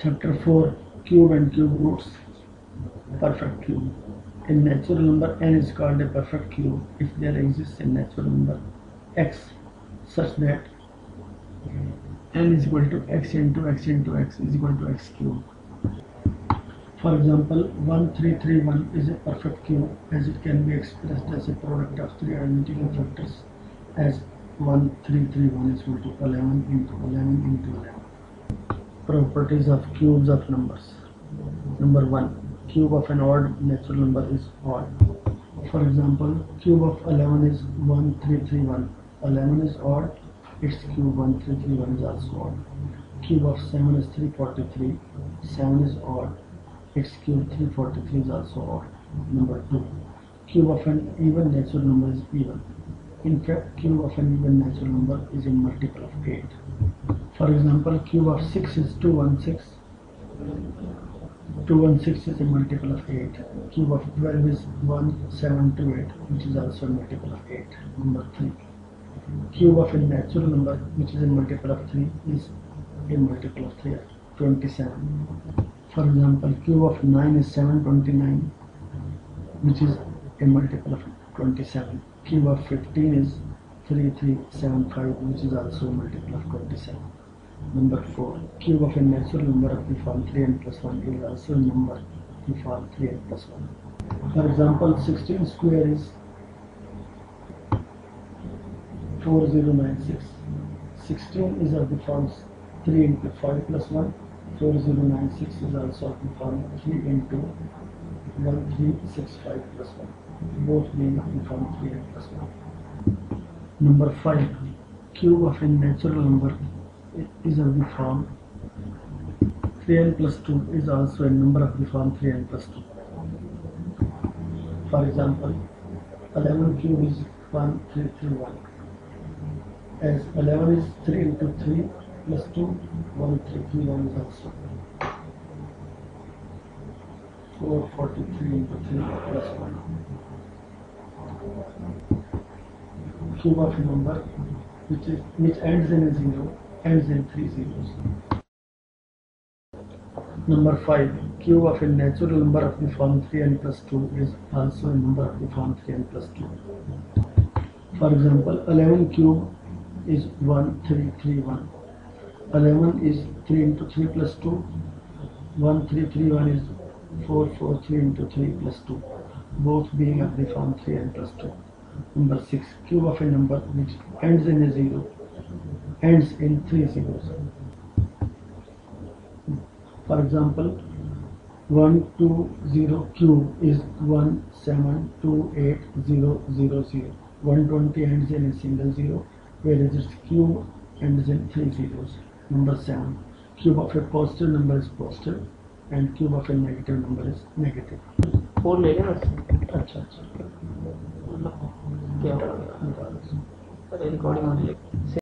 Chapter 4 Cube and Cube Roots. Perfect cube. A natural number n is called a perfect cube if there exists a natural number x such that n is equal to x into x into x is equal to x cube. For example, 1331 is a perfect cube as it can be expressed as a product of three identical factors as 1331 is equal to 11 into 11 into 11. Properties of cubes of numbers. Number 1. Cube of an odd natural number is odd. For example, cube of 11 is 1331. 11 is odd. Its cube 1331 is also odd. Cube of 7 is 343. 7 is odd. Its cube 343 is also odd. Number 2. Cube of an even natural number is even. In fact, cube of an even natural number is a multiple of 8. For example, cube of 6 is 216. 216 is a multiple of 8. Cube of 12 is 1728, which is also a multiple of 8. Number 3. Cube of a natural number, which is a multiple of 3, is a multiple of 3, 27. For example, cube of 9 is 729, which is a multiple of 27. Cube of 15 is 3375, which is also a multiple of 27. Number 4. Cube of a natural number of the form 3 n plus 1 is also a number of the form 3 n plus 1. For example, 16 square is 4096. 16 is of the forms 3 into 5 plus 1. 4096 is also of the form 3 into 1365 plus 1. Both being of the form 3 and plus 1. Number 5. Cube of a natural number is of the form 3n plus 2 is also a number of the form 3n plus 2. For example, 11 cube is 1331. As 11 is 3 into 3 plus 2, 1331 is also 443 into 3 plus 1. Cube of a number which ends in a 0, ends in 3 zeros. Number 5. Cube of a natural number of the form 3n plus 2 is also a number of the form 3n plus 2. For example, 11 cube is 1331. 11 is 3 into 3 plus 2. 1331 is 443 into 3 plus 2, both being of the form 3n plus 2. Number 6. Cube of a number which ends in a 0, ends in 3 zeros. For example, 120 cube is 1728000. 120 ends in a single 0, whereas its cube ends in 3 zeros. Number 7. Cube of a positive number is positive and cube of a negative number is negative. 4 ले लेना अच्छा अच्छा क्या recording होने लगी